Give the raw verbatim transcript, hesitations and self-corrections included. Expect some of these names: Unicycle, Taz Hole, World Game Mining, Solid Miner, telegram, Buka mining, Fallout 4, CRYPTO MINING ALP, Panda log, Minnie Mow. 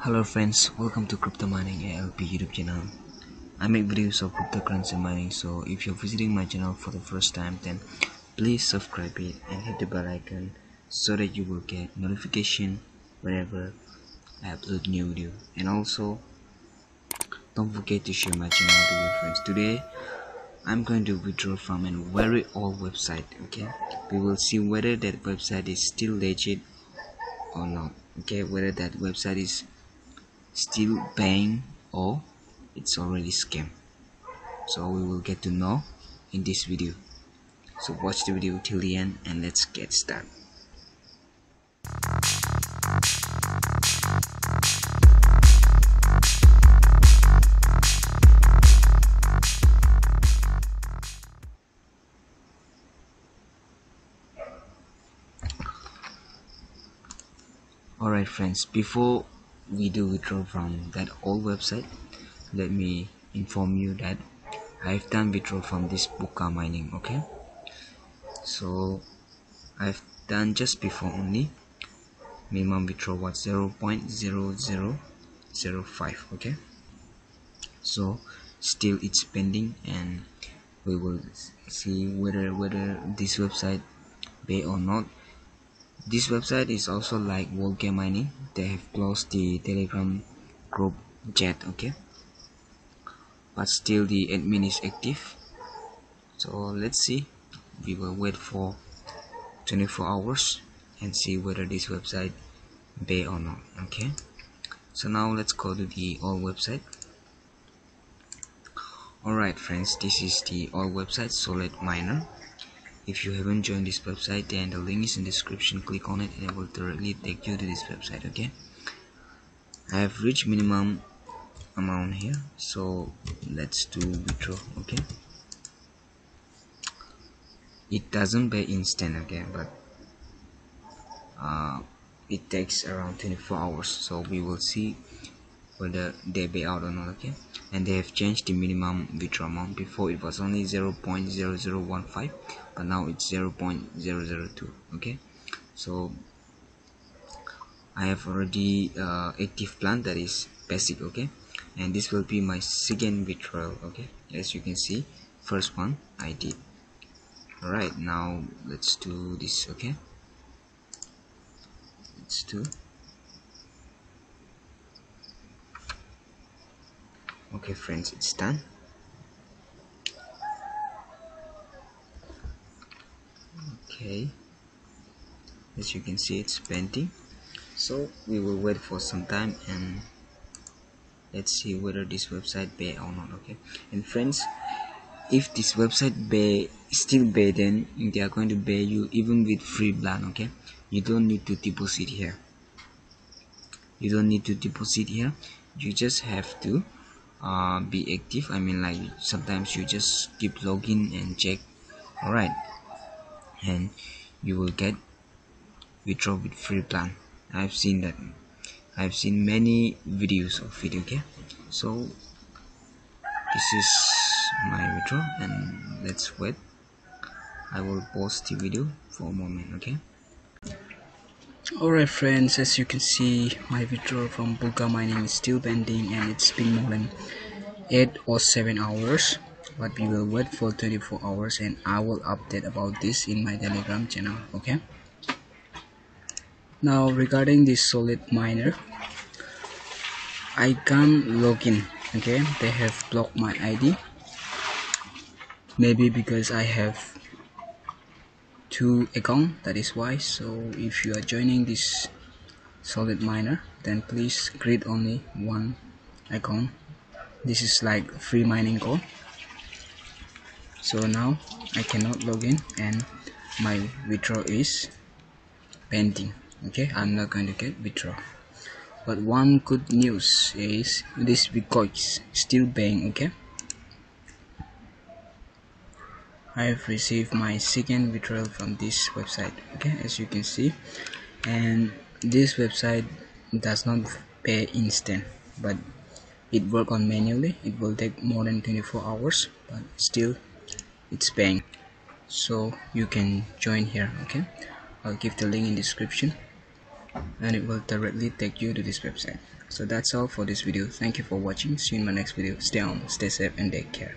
Hello friends, welcome to CRYPTO Mining A L P YouTube channel. I make videos of cryptocurrency mining, so if you're visiting my channel for the first time, then please subscribe it and hit the bell icon so that you will get notification whenever I upload new video. And also don't forget to share my channel to your friends. Today I'm going to withdraw from a very old website. Okay, we will see whether that website is still legit or not. Okay, whether that website is still paying or it's already scam. So we will get to know in this video. So watch the video till the end and let's get started. Alright friends, before we do withdraw from that old website, let me inform you that I've done withdrawal from this Buka Mining. Okay, so I've done just before only. Minimum withdrawal was zero point zero zero zero five. okay, so still it's pending, and we will see whether whether this website pay or not. This website is also like World Game Mining. They have closed the Telegram group chat, okay, but still the admin is active. So let's see, we will wait for twenty-four hours and see whether this website pay or not. Okay, so now let's go to the old website. Alright friends, this is the old website, Solid Miner. If you haven't joined this website, then the link is in the description. Click on it and it will directly take you to this website. Okay, I have reached minimum amount here, so let's do withdraw. Okay, it doesn't pay instant, okay, but uh, it takes around twenty-four hours, so we will see whether they pay out or not. Okay, and they have changed the minimum withdrawal amount. Before it was only zero point zero zero one five, but now it's zero point zero zero two. okay, so I have already uh, active plan, that is basic. Okay, and this will be my second withdrawal. Okay, as you can see, first one I did. Alright, now let's do this. Okay, let's do. Okay friends, it's done. Okay, as you can see, it's pending, so we will wait for some time and let's see whether this website pay or not. Okay, and friends, if this website pay still pay, then they are going to pay you even with free plan. Okay, you don't need to deposit here, you don't need to deposit here you just have to Uh, be active. I mean, like sometimes you just keep login and check. Alright, and you will get withdraw with free plan. I've seen that, I've seen many videos of it. Okay, so this is my withdrawal and let's wait. I will pause the video for a moment. Okay. Alright friends, as you can see, my withdrawal from Buka Mining is still pending and it's been more than eight or seven hours, but we will wait for twenty-four hours and I will update about this in my Telegram channel. Okay, now regarding this Solid Miner, I can't login. Okay, they have blocked my I D, maybe because I have two account, that is why. So if you are joining this Solid Miner, then please create only one account. This is like free mining code. So now I cannot log in and my withdrawal is pending. Okay, I'm not going to get withdraw. But one good news is this Bitcoin is still paying. Okay, I have received my second withdrawal from this website. Okay, as you can see, and this website does not pay instant, but it works on manually. It will take more than twenty-four hours, but still it's paying, so you can join here. Okay, I'll give the link in description and it will directly take you to this website. So that's all for this video. Thank you for watching. See you in my next video. Stay on, stay safe, and take care.